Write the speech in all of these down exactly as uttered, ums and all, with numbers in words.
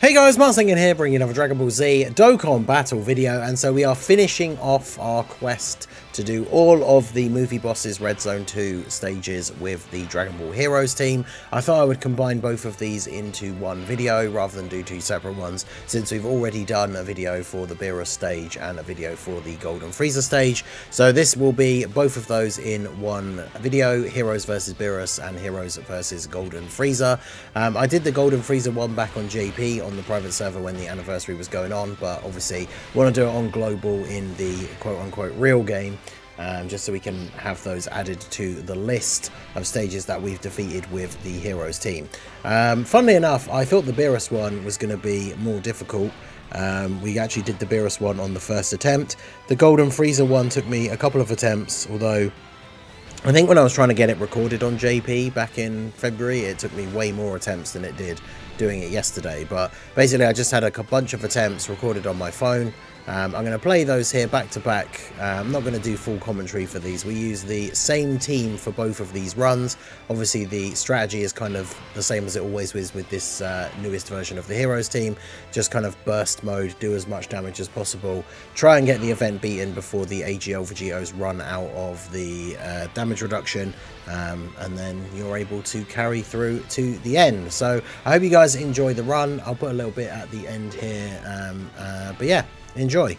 Hey guys, Masked Ningen here, bringing another Dragon Ball Z Dokkan Battle video, and so we are finishing off our quest to do all of the Movie Bosses Red Zone two stages with the Dragon Ball Heroes team. I thought I would combine both of these into one video rather than do two separate ones, since we've already done a video for the Beerus stage and a video for the Golden Freezer stage. So this will be both of those in one video, Heroes versus Beerus and Heroes versus Golden Freezer. Um, I did the Golden Freezer one back on J P on on the private server when the anniversary was going on, but obviously want to do it on global in the quote-unquote real game, um, just so we can have those added to the list of stages that we've defeated with the Heroes team. Um, funnily enough, I thought the Beerus one was going to be more difficult. Um, we actually did the Beerus one on the first attempt. The Golden Freezer one took me a couple of attempts, although I think when I was trying to get it recorded on J P back in February, it took me way more attempts than it did doing it yesterday. But basically, I just had a bunch of attempts recorded on my phone. Um, I'm going to play those here back to back. Uh, I'm not going to do full commentary for these. We use the same team for both of these runs. Obviously, the strategy is kind of the same as it always is with this uh, newest version of the Heroes team. Just kind of burst mode, do as much damage as possible. Try and get the event beaten before the A G L Vegitos run out of the uh, damage reduction. Um, and then you're able to carry through to the end. So I hope you guys enjoy the run. I'll put a little bit at the end here. Um, uh, but yeah. Enjoy.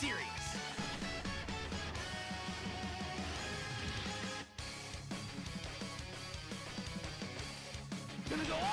series. Gonna go all out.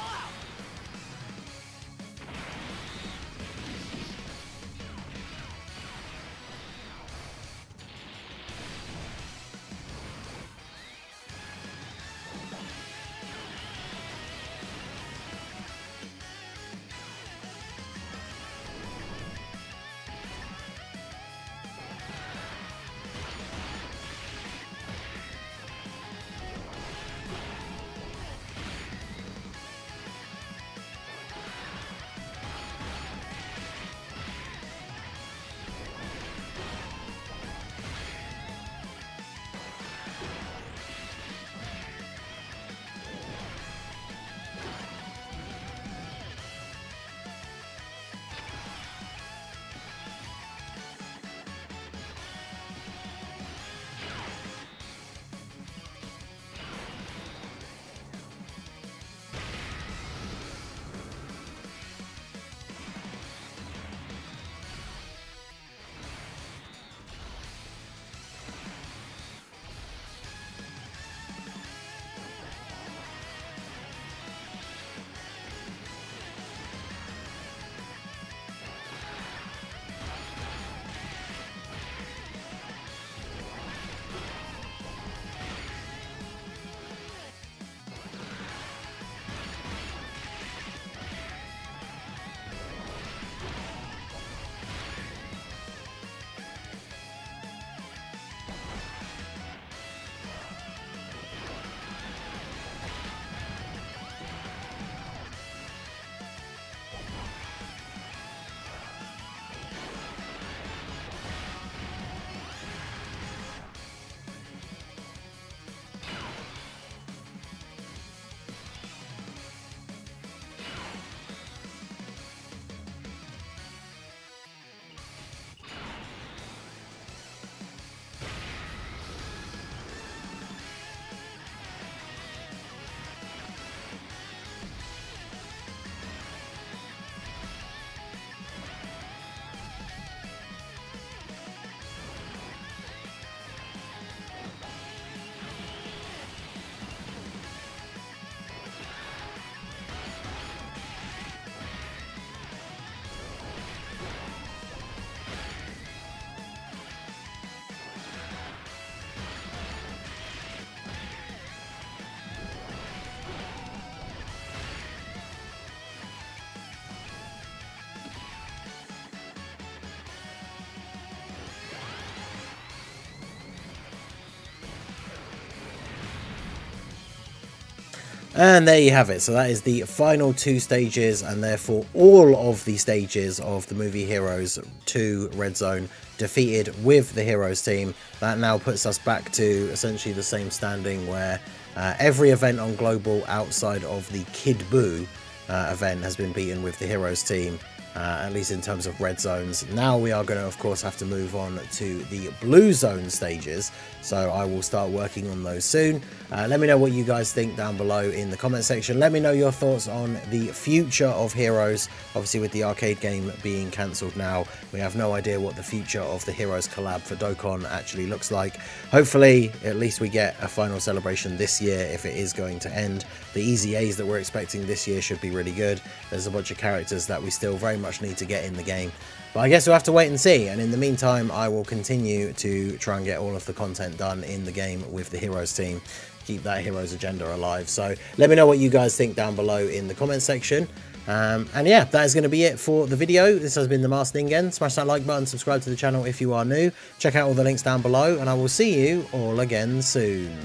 And there you have it. So that is the final two stages, and therefore all of the stages of the Movie Heroes two Red Zone defeated with the Heroes team. That now puts us back to essentially the same standing where uh, every event on Global outside of the Kid Boo uh, event has been beaten with the Heroes team, uh, at least in terms of Red Zones. Now we are going to, of course, have to move on to the Blue Zone stages. So I will start working on those soon. Uh, let me know what you guys think down below in the comment section. Let me know your thoughts on the future of Heroes. Obviously, with the arcade game being cancelled now, we have no idea what the future of the Heroes collab for Dokkan actually looks like. Hopefully, at least we get a final celebration this year if it is going to end. The E Z As that we're expecting this year should be really good. There's a bunch of characters that we still very much need to get in the game. But I guess we'll have to wait and see, and in the meantime I will continue to try and get all of the content done in the game with the Heroes team, keep that Heroes agenda alive. So let me know what you guys think down below in the comment section. Um, and yeah, that is going to be it for the video. This has been the Masked Ningen. Smash that like button, subscribe to the channel if you are new, check out all the links down below, and I will see you all again soon.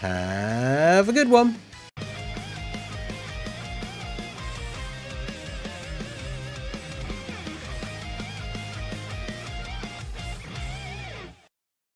Have a good one.